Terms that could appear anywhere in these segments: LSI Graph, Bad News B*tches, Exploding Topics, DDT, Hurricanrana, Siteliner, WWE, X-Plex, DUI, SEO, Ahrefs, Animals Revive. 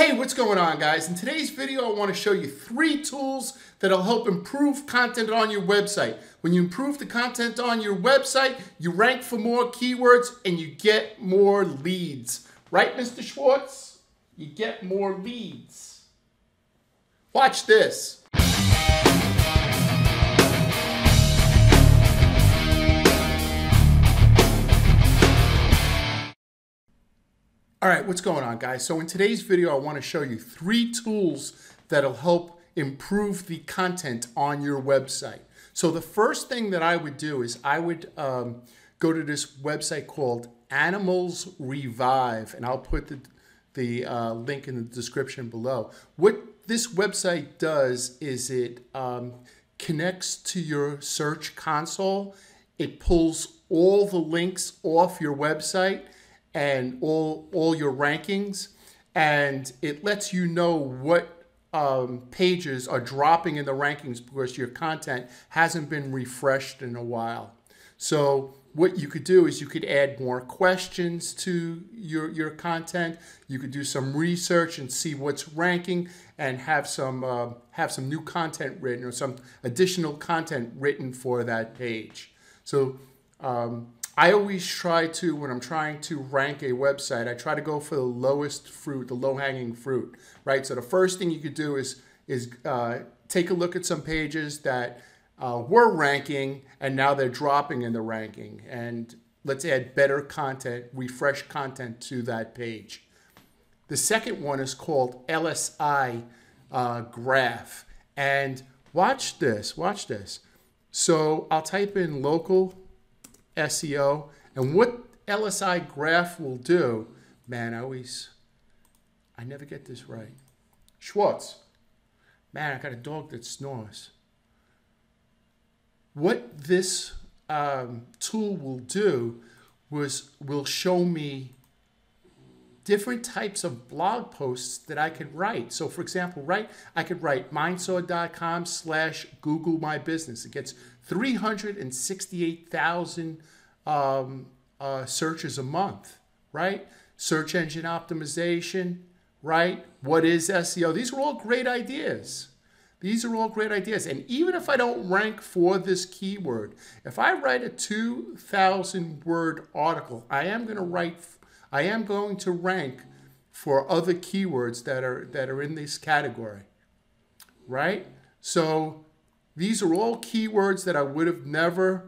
Hey, what's going on, guys? In today's video, I want to show you 3 tools that'll help improve content on your website. When you improve the content on your website, you rank for more keywords and you get more leads. Right, Mr. Schwartz? You get more leads. Watch this. All right, what's going on, guys? So in today's video, I want to show you 3 tools that'll help improve the content on your website. So the first thing that I would do is I would go to this website called Animals Revive, and I'll put the link in the description below. What this website does is it connects to your search console. It pulls all the links off your website and all your rankings, and it lets you know what pages are dropping in the rankings because your content hasn't been refreshed in a while. So what you could do is you could add more questions to your content. You could do some research and see what's ranking and have some new content written or some additional content written for that page. So I always try to, when I'm trying to rank a website, I try to go for the lowest fruit, the low-hanging fruit, right? So the first thing you could do is take a look at some pages that were ranking and now they're dropping in the ranking. And let's add better content, refresh content to that page. The second one is called LSI Graph. And watch this, watch this. So I'll type in local SEO, and what LSI Graph will do, man, I never get this right. Schwartz, man, I got a dog that snores. What this tool will do will show me different types of blog posts that I could write. So for example, I could write mindsaw.com/Google My Business. It gets 368,000 searches a month, right? Search engine optimization, right? What is SEO? These are all great ideas. These are all great ideas. And even if I don't rank for this keyword, if I write a 2,000-word article, I am going to rank for other keywords that are in this category, right? So these are all keywords that I would have never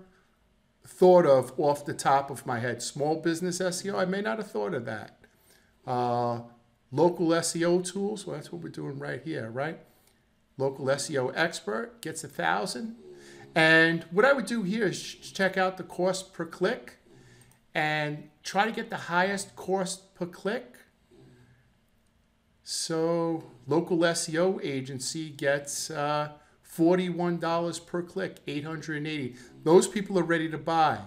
thought of off the top of my head. Small business SEO, I may not have thought of that. Local SEO tools, well, that's what we're doing right here, right? Local SEO expert gets 1,000. And what I would do here is check out the cost per click and try to get the highest cost per click. So local SEO agency gets $41 per click, 880. Those people are ready to buy.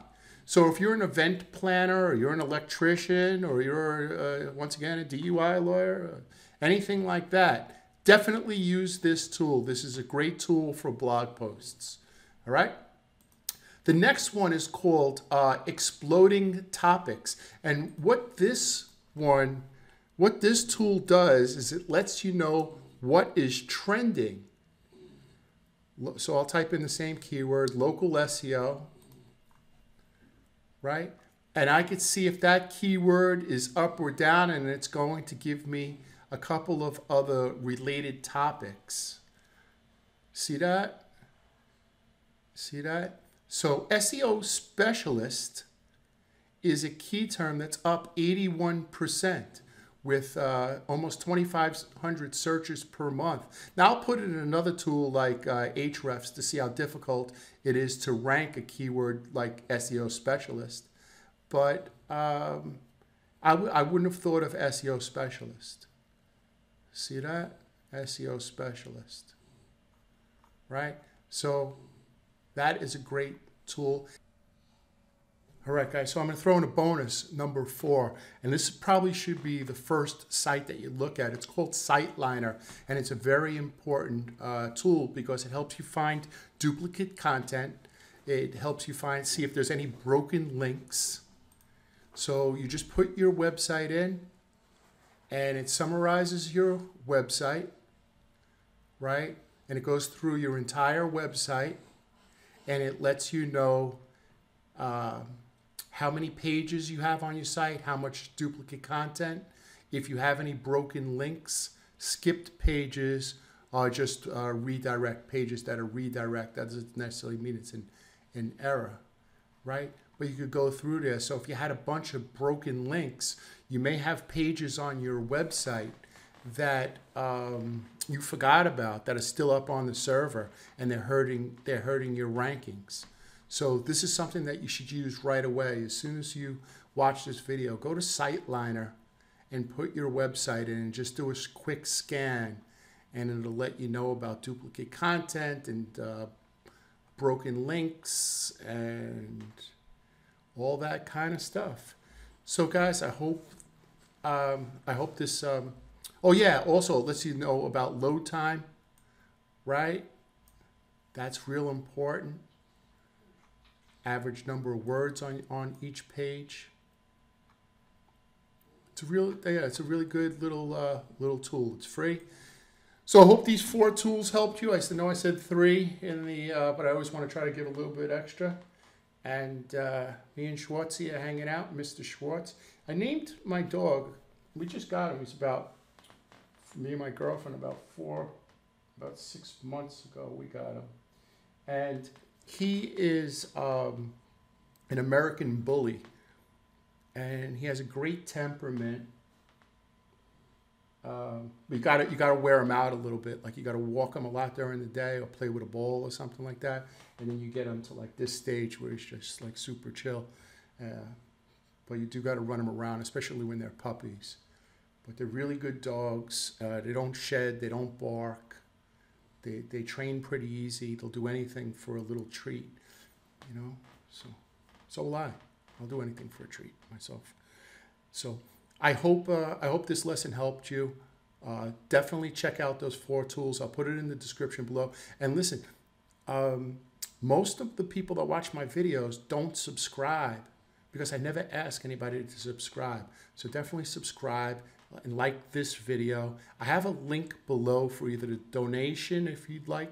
So if you're an event planner, or you're an electrician, or you're, once again, a DUI lawyer, anything like that, definitely use this tool. This is a great tool for blog posts, all right? The next one is called Exploding Topics. And what this tool does is it lets you know what is trending. So I'll type in the same keyword, local SEO, right? And I could see if that keyword is up or down, and it's going to give me a couple of other related topics. See that? See that? So SEO specialist is a key term that's up 81% with almost 2,500 searches per month. Now I'll put it in another tool like Ahrefs to see how difficult it is to rank a keyword like SEO specialist. But I wouldn't have thought of SEO specialist. See that? SEO specialist, right? So that is a great tool. All right, guys, so I'm going to throw in a bonus, number 4. And this probably should be the first site that you look at. It's called Siteliner, and it's a very important tool because it helps you find duplicate content. It helps you see if there's any broken links. So you just put your website in, and it summarizes your website, right? And it goes through your entire website, and it lets you know how many pages you have on your site, how much duplicate content, if you have any broken links, skipped pages, or just redirect pages that are redirect. That doesn't necessarily mean it's an error, right? But you could go through there. So if you had a bunch of broken links, you may have pages on your website that you forgot about that are still up on the server, and they're hurting your rankings. So this is something that you should use right away. As soon as you watch this video, go to Siteliner and put your website in and just do a quick scan, and it'll let you know about duplicate content and broken links and all that kind of stuff. So guys, I hope this, oh yeah, also it lets you know about load time, right? That's real important. Average number of words on each page. It's a real, yeah, it's a really good little little tool. It's free. So I hope these 4 tools helped you. I know I said 3 in the, but I always want to try to give a little bit extra. And me and Schwartzy are hanging out, Mr. Schwartz. I named my dog, we just got him, he's about, me and my girlfriend, about 6 months ago, we got him. And he is an American bully. And he has a great temperament. You gotta wear him out a little bit. Like you gotta walk him a lot during the day or play with a ball or something like that. And then you get him to like this stage where he's just like super chill. But you do gotta run him around, especially when they're puppies. But they're really good dogs. They don't shed, they don't bark. They train pretty easy. They'll do anything for a little treat, you know? So will I. I'll do anything for a treat myself. So I hope this lesson helped you. Definitely check out those 4 tools. I'll put it in the description below. And listen, most of the people that watch my videos don't subscribe because I never ask anybody to subscribe. So definitely subscribe and like this video. I have a link below for either the donation if you'd like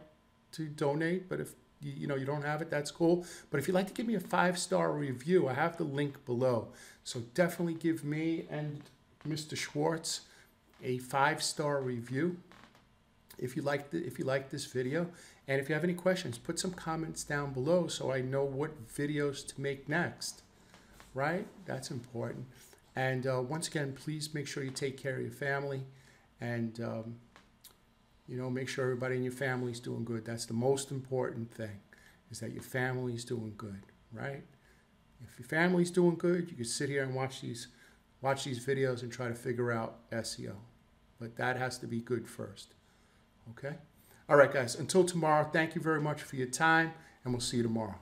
to donate, but if you know you don't have it, that's cool. But if you'd like to give me a 5-star review, I have the link below. So definitely give me and Mr. Schwartz a 5-star review if you like this video. And if you have any questions, put some comments down below so I know what videos to make next, right? That's important. And once again, please make sure you take care of your family, and you know, make sure everybody in your family is doing good. That's the most important thing, is that your family is doing good, right? If your family's doing good, you can sit here and watch these videos and try to figure out SEO. But that has to be good first, okay? All right, guys, until tomorrow, thank you very much for your time, and we'll see you tomorrow.